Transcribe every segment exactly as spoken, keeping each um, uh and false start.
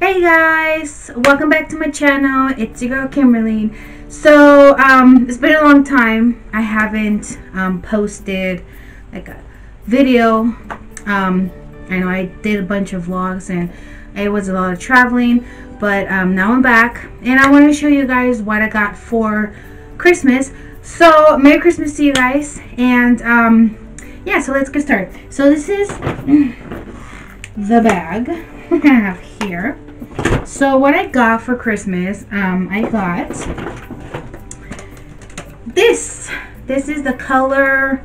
Hey guys, welcome back to my channel. It's your girl Kimberly. So um, it's been a long time. I haven't um, posted like a video. Um, I know I did a bunch of vlogs and it was a lot of traveling, but um, now I'm back and I want to show you guys what I got for Christmas. So Merry Christmas to you guys, and um, yeah, so let's get started. So this is the bag I have here. So what I got for Christmas, um, I got this. This is the color,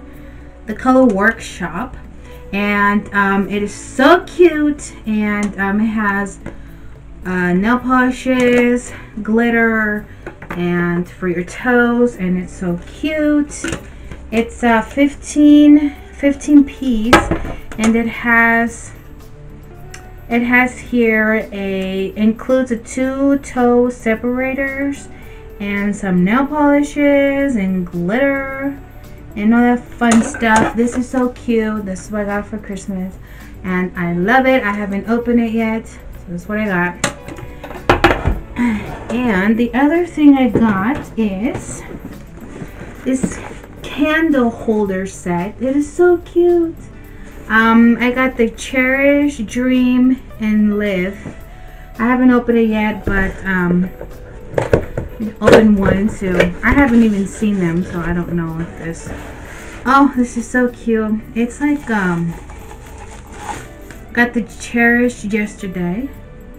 the color workshop, and um, it is so cute, and um, it has uh, nail polishes, glitter, and for your toes, and it's so cute. It's a uh, fifteen piece, and it has it has here a includes a two toe separators and some nail polishes and glitter and all that fun stuff. This is so cute. This is what I got for Christmas and I love it. I haven't opened it yet, so this is what I got. And the other thing I got is this candle holder set. It is so cute. Um, I got the Cherish, Dream, and Live. I haven't opened it yet, but um, opened one, so I haven't even seen them, so I don't know if this. Oh, this is so cute. It's like um, got the Cherish yesterday.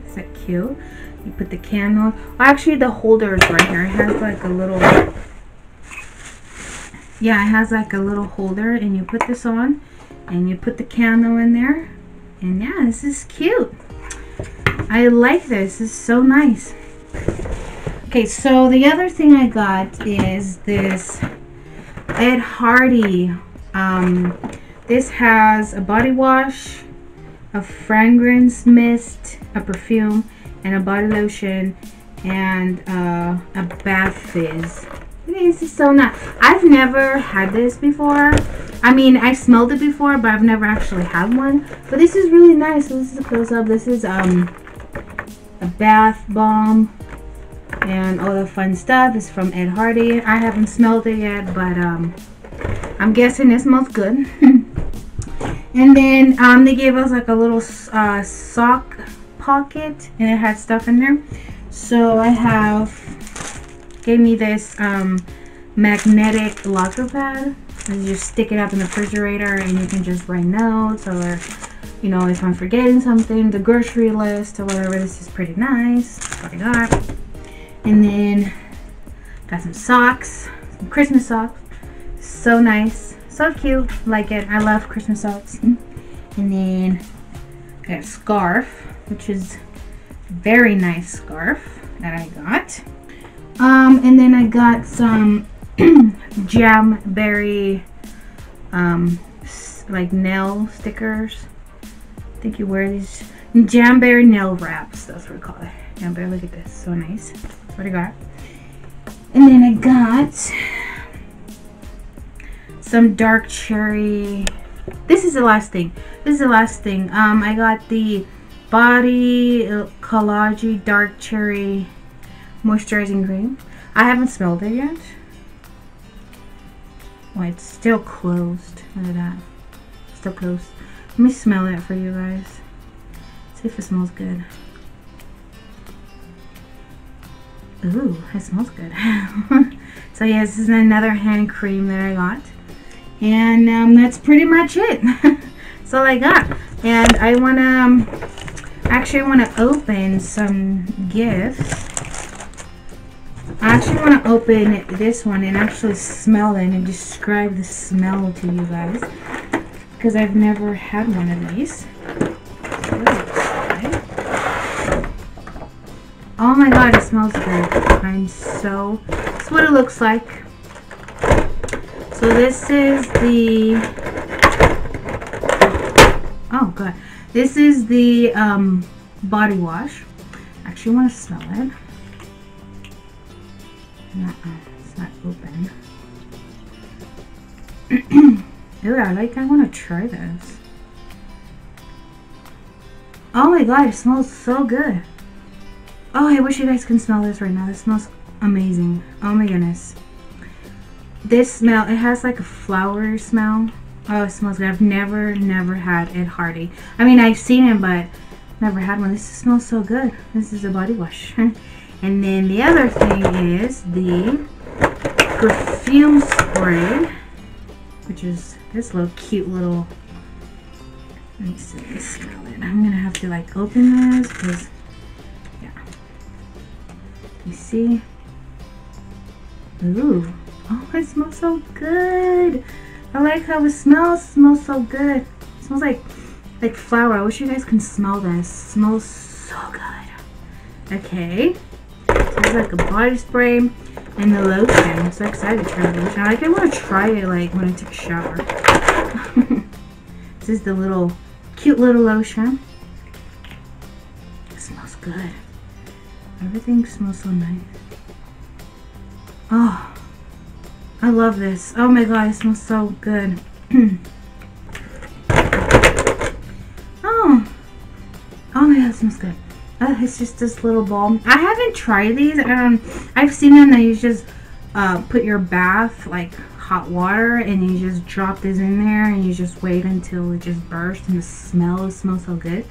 Is that cute? You put the candle. Oh, actually, the holder is right here. It has like a little. Yeah, it has like a little holder, and you put this on, and you put the candle in there, and yeah, this is cute. I like this. It's so nice. Okay, so the other thing I got is this Ed Hardy. Um, this has a body wash, a fragrance mist, a perfume, and a body lotion, and uh, a bath fizz. This is so nice. I've never had this before. I mean, I smelled it before, but I've never actually had one. But this is really nice. So this is a close-up. This is um a bath bomb and all the fun stuff. It's from Ed Hardy. I haven't smelled it yet, but um I'm guessing it smells good. And then um they gave us like a little uh, sock pocket, and it had stuff in there. So I have. Gave me this um, magnetic locker pad, and you just stick it up in the refrigerator and you can just write notes, or you know, if I'm forgetting something, the grocery list or whatever. This is pretty nice. That's what I got. And then got some socks, some Christmas socks. So nice, so cute, like it. I love Christmas socks. And then I got a scarf, which is a very nice scarf that I got. Um, and then I got some Jamberry, um, like nail stickers. I think you wear these Jamberry nail wraps. That's what we call it. Jamberry, look at this. So nice. That's what I got. And then I got some dark cherry. This is the last thing. This is the last thing. Um, I got the Body Collagy Dark Cherry moisturizing cream. I haven't smelled it yet. Oh, it's still closed. Look at that. Still closed. Let me smell it for you guys. See if it smells good. Ooh, it smells good. So yeah, this is another hand cream that I got. And um, that's pretty much it. That's all I got. And I wanna, um, actually I wanna open some gifts. I actually want to open this one and actually smell it and describe the smell to you guys, because I've never had one of these. Oh my god, it smells good. I'm so... That's what it looks like. So this is the... Oh god. This is the um, body wash. I actually want to smell it. Uh-uh, it's not open. Ooh, I like, I want to try this. Oh my god, it smells so good. Oh, I wish you guys can smell this right now. This smells amazing. Oh my goodness. This smell, it has like a flower smell. Oh, it smells good. I've never, never had Ed Hardy. I mean, I've seen him, but never had one. This smells so good. This is a body wash. And then the other thing is the perfume spray, which is this little cute little, let me see this smell it. I'm going to have to like open this because, yeah. You see? Ooh. Oh, it smells so good. I like how it smells. It smells so good. It smells like like flour. I wish you guys can smell this. It smells so good. Okay. So it's like a body spray and the lotion. I'm so excited to try the lotion. I like I want to try it like when I take a shower. This is the little cute little lotion. It smells good. Everything smells so nice. Oh. I love this. Oh my god, it smells so good. Oh. Oh my god, it smells good. Oh, it's just this little ball. I haven't tried these. Um, I've seen them that you just uh, put your bath, like hot water, and you just drop this in there and you just wait until it just bursts and the smell smells so good.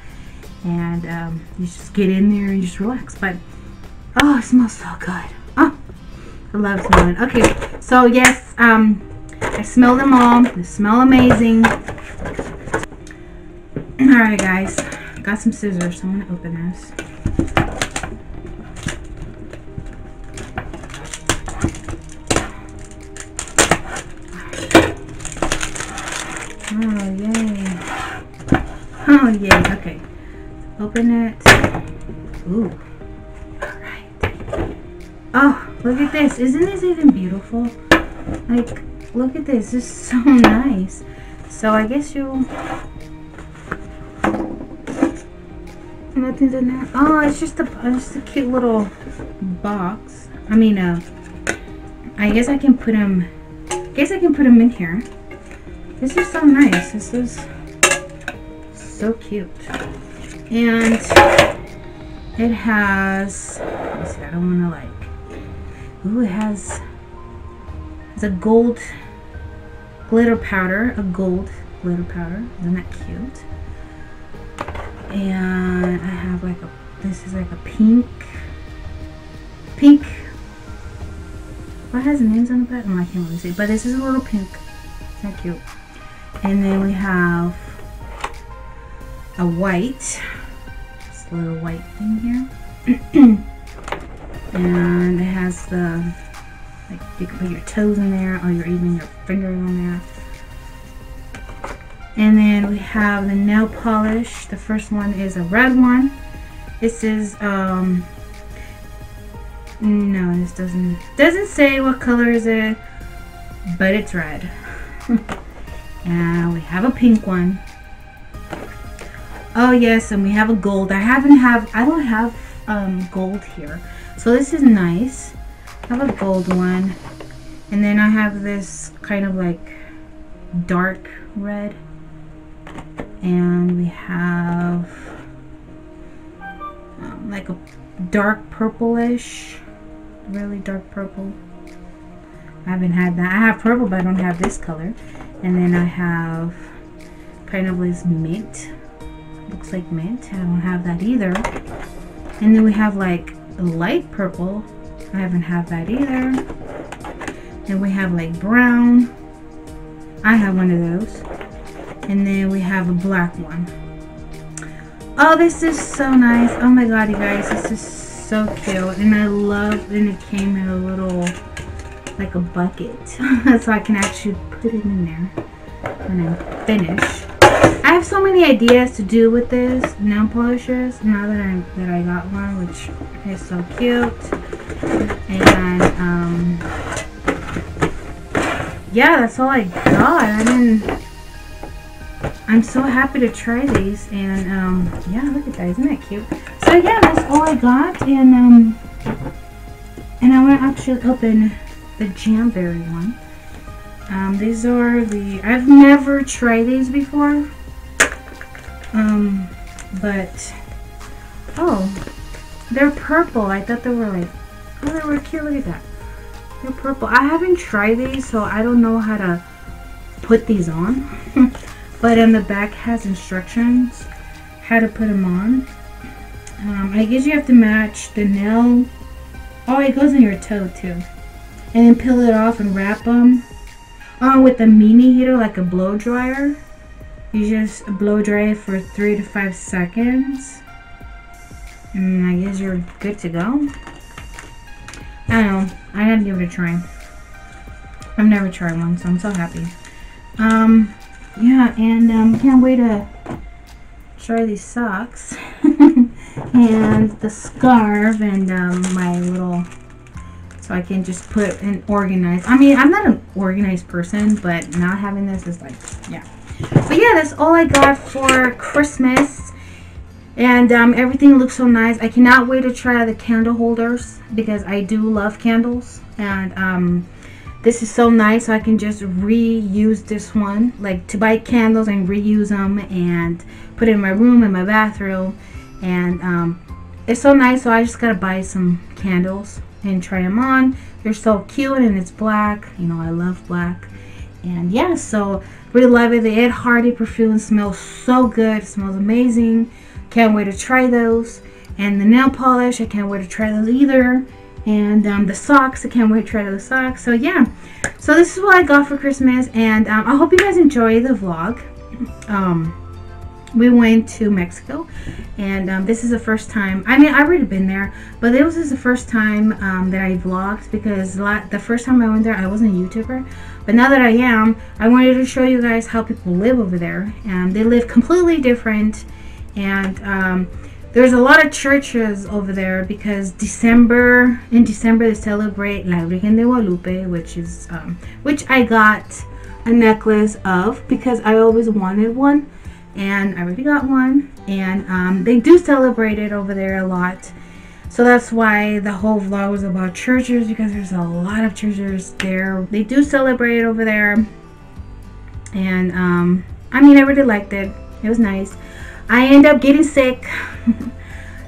And um, you just get in there and just relax. But, oh, it smells so good. Oh, I love smelling. Okay. So yes, um, I smell them all. They smell amazing. Alright guys, got some scissors, so I'm going to open this. Oh yay. Oh yay, okay. Open it. Ooh. Alright. Oh. Look at this. Isn't this even beautiful? Like, look at this. This is so nice. So I guess you... Nothing's in there. Oh, it's just a, it's just a cute little box. I mean, uh, I guess I can put them... I guess I can put them in here. This is so nice. This is so cute. And it has... Let's see, I don't want to like... Ooh, it has, it's a gold glitter powder, a gold glitter powder. Isn't that cute? And I have like a, this is like a pink, pink, what has names on the back? No, I can't really see, but this is a little pink. Isn't that cute? And then we have a white, this little white thing here. And it has the, like, you can put your toes in there or your, even your fingers on there. And then we have the nail polish. The first one is a red one. This is, um, no, this doesn't, doesn't say what color is it, but it's red. And we have a pink one. Oh, yes, and we have a gold. I haven't have, I don't have um, gold here. So this is nice. I have a gold one. And then I have this kind of like dark red. And we have um, like a dark purplish. Really dark purple. I haven't had that. I have purple, but I don't have this color. And then I have kind of this mint. Looks like mint. I don't have that either. And then we have like light purple. I haven't had that either. Then we have like brown. I have one of those. And then we have a black one. Oh, this is so nice. Oh my god, you guys, this is so cute. And I love, and it came in a little like a bucket. So I can actually put it in there when I'm finished. I have so many ideas to do with this nail polishes now that I that I got one, which is so cute. And um, yeah, that's all I got. I didn't. I'm so happy to try these, and um, yeah, look at that, isn't that cute? So yeah, that's all I got, and um, and I want to actually open the Jamberry one. Um, these are the, I've never tried these before, um, but, oh, They're purple. I thought they were like, oh, they were cute. Look at that. They're purple. I haven't tried these, so I don't know how to put these on. But on the back has instructions how to put them on. Um, I guess you have to match the nail. Oh, it goes in your toe too. And then peel it off and wrap them. Oh, with a mini heater, like a blow dryer. You just blow dry it for three to five seconds. And I guess you're good to go. I don't know. I gotta give it a try. I've never tried one, so I'm so happy. Um, yeah, and um, can't wait to try these socks and the scarf and um, my little, so I can just put and organize. I mean, I'm not an organized person, but not having this is like, yeah. But yeah, that's all I got for Christmas. And um, everything looks so nice. I cannot wait to try the candle holders because I do love candles. And um, this is so nice. So I can just reuse this one. Like to buy candles and reuse them and put it in my room, in my bathroom. And um, it's so nice. So I just got to buy some candles and try them on. They're so cute and it's black. You know, I love black. And yeah, so really love it. The Ed Hardy perfume smells so good. It smells amazing. Can't wait to try those. And the nail polish, I can't wait to try those either. And um, the socks, I can't wait to try those socks. So yeah, so this is what I got for Christmas. And um, I hope you guys enjoy the vlog. Um, we went to Mexico. And um, this is the first time. I mean, I've already been there. But this is the first time um, that I vlogged. Because the first time I went there, I wasn't a YouTuber. But now that I am, I wanted to show you guys how people live over there. And they live completely different. And um, there's a lot of churches over there because December in December they celebrate La Virgen de Guadalupe, which is um, which I got a necklace of because I always wanted one, and I already got one. And um, they do celebrate it over there a lot, so that's why the whole vlog was about churches because there's a lot of churches there. They do celebrate it over there, and um, I mean I really liked it. It was nice. I end up getting sick.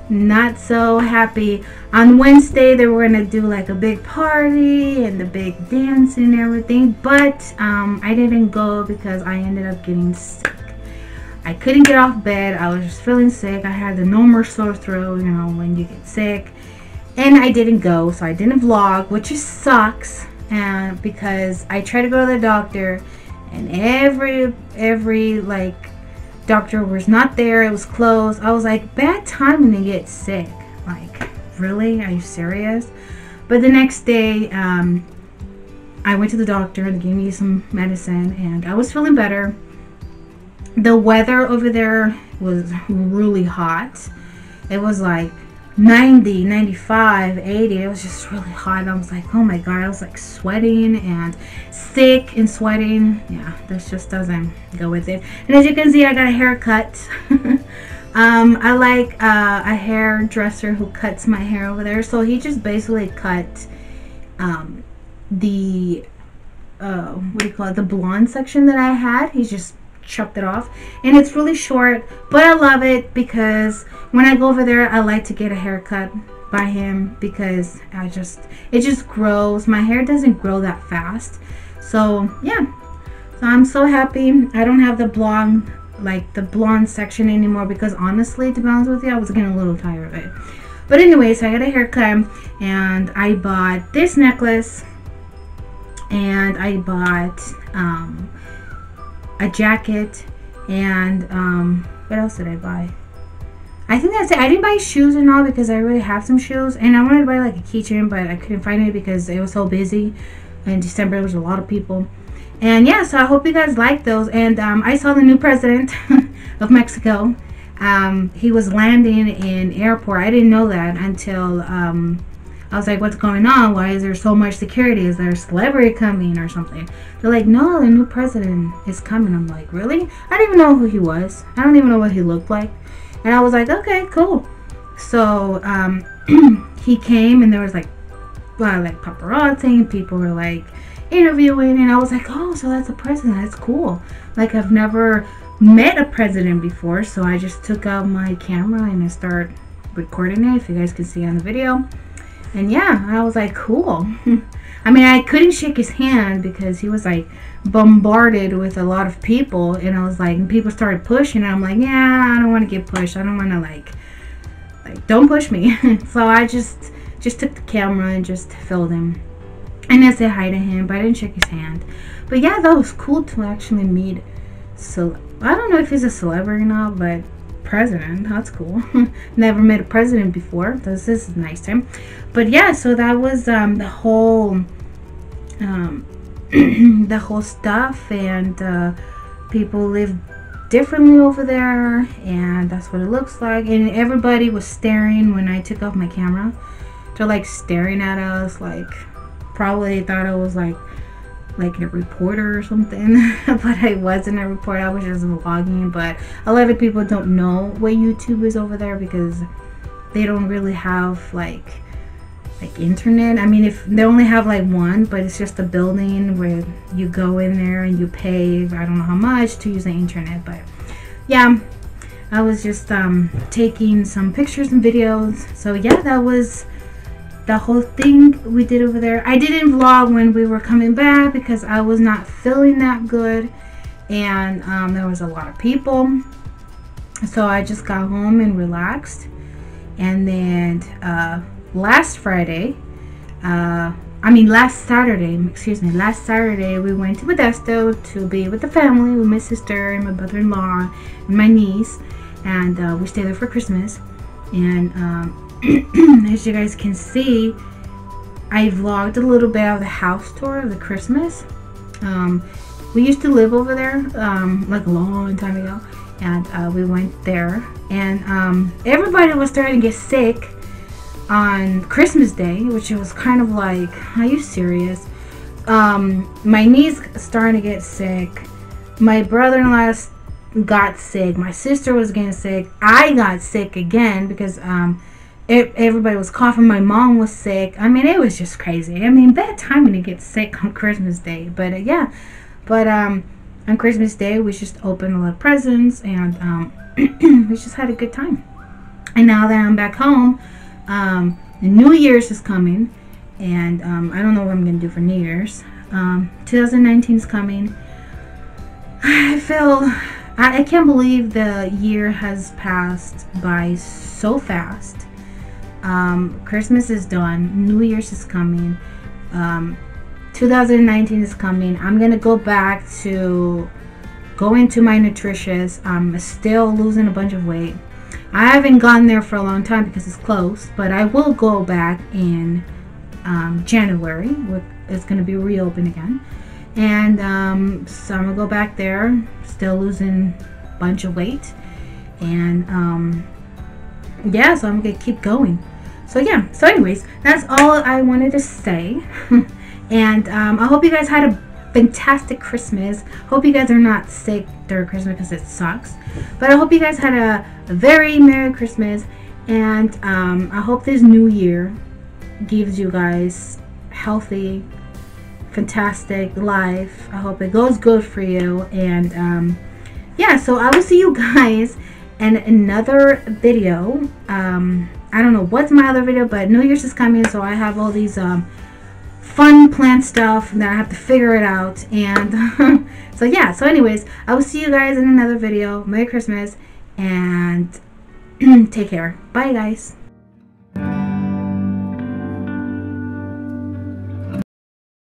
Not so happy. On Wednesday they were gonna do like a big party and the big dance and everything, but um, I didn't go because I ended up getting sick. I couldn't get off bed. I was just feeling sick. I had the normal sore throat, you know, when you get sick, and I didn't go, so I didn't vlog, which just sucks. And uh, because I tried to go to the doctor, and every every like doctor was not there. It was closed. I was like, bad time to get sick. Like, really? Are you serious? But the next day, um, I went to the doctor and gave me some medicine, and I was feeling better. The weather over there was really hot. It was like ninety, ninety-five, eighty. It was just really hot. I was like, oh my god. I was like sweating and sick and sweating. Yeah, this just doesn't go with it. And as you can see, I got a haircut. um I like uh, a hairdresser who cuts my hair over there, so he just basically cut um the uh what do you call it, the blonde section that I had. He just chopped it off, and it's really short, but I love it because when I go over there I like to get a haircut by him because I just it just grows. My hair doesn't grow that fast, so yeah, so I'm so happy. I don't have the blonde like the blonde section anymore because honestly, to be honest with you, I was getting a little tired of it. But anyway, so I got a haircut, and I bought this necklace, and I bought um a jacket, and um what else did I buy? I think that's it. I didn't buy shoes and all because I already have some shoes, and I wanted to buy like a keychain, but I couldn't find it because it was so busy in December. There was a lot of people. And yeah, so I hope you guys like those. And um I saw the new president of Mexico. Um he was landing in airport. I didn't know that until um I was like, what's going on? Why is there so much security? Is there a celebrity coming or something? They're like, no, the new president is coming. I'm like, really? I didn't even know who he was. I don't even know what he looked like. And I was like, okay, cool. So um, he came, and there was like, well, like paparazzi, and people were like interviewing. And I was like, oh, so that's a president. That's cool. Like, I've never met a president before. So I just took out my camera and I started recording it, if you guys can see on the video. And yeah, I was like, cool. I mean, I couldn't shake his hand because he was like bombarded with a lot of people, and I was like, and people started pushing, and I'm like, yeah, I don't want to get pushed. I don't want to like, like, don't push me. So I just just took the camera and just filmed him. And I said hi to him, but I didn't shake his hand. But yeah, that was cool to actually meet. So I don't know if he's a celebrity or not, but president, that's cool. Never met a president before. This is nice time. But yeah, so that was um, the whole um, the whole stuff, and uh, people live differently over there, and that's what it looks like. And everybody was staring when I took off my camera. They're like staring at us, like probably thought I was like like a reporter or something. But I wasn't a reporter, I was just vlogging. But a lot of people don't know what YouTube is over there because they don't really have like like internet. I mean, if they only have like one, but it's just a building where you go in there and you pay, I don't know how much, to use the internet. But yeah, I was just um taking some pictures and videos. So yeah, that was the whole thing we did over there. I didn't vlog when we were coming back because I was not feeling that good, and um, there was a lot of people. So I just got home and relaxed. And then uh, last Friday, uh, I mean last Saturday, excuse me, last Saturday we went to Modesto to be with the family, with my sister and my brother-in-law and my niece, and uh, we stayed there for Christmas. And um, as you guys can see, I vlogged a little bit of the house tour of the Christmas. Um, we used to live over there um, like a long time ago, and uh, we went there, and um, everybody was starting to get sick on Christmas Day, which was kind of like, are you serious? Um, my niece started to get sick, my brother-in-law got sick, my sister was getting sick, I got sick again because um, It, everybody was coughing. My mom was sick. I mean, it was just crazy. I mean, bad timing to get sick on Christmas Day. But uh, yeah, but um, on Christmas Day we just opened a lot of presents, and um, we just had a good time. And now that I'm back home, um, the New Year's is coming, and um, I don't know what I'm gonna do for New Year's. Um, two thousand nineteen is coming. I feel I, I can't believe the year has passed by so fast. Um, Christmas is done, New Year's is coming, um, two thousand nineteen is coming. I'm gonna go back to going to my nutritionist. I'm still losing a bunch of weight. I haven't gone there for a long time because it's closed, but I will go back in um, January. It's gonna be reopened again, and um, so I'm gonna go back there, still losing a bunch of weight, and um, yeah, so I'm gonna keep going. So yeah, so anyways, that's all I wanted to say. And um, I hope you guys had a fantastic Christmas. Hope you guys are not sick during Christmas because it sucks. But I hope you guys had a, a very Merry Christmas, and um, I hope this new year gives you guys healthy, fantastic life. I hope it goes good for you, and um, yeah, so I will see you guys and another video. um I don't know what's my other video, but New Year's is coming, so I have all these um fun plant stuff that I have to figure it out. And so yeah, so anyways, I will see you guys in another video. Merry Christmas, and take care. Bye guys.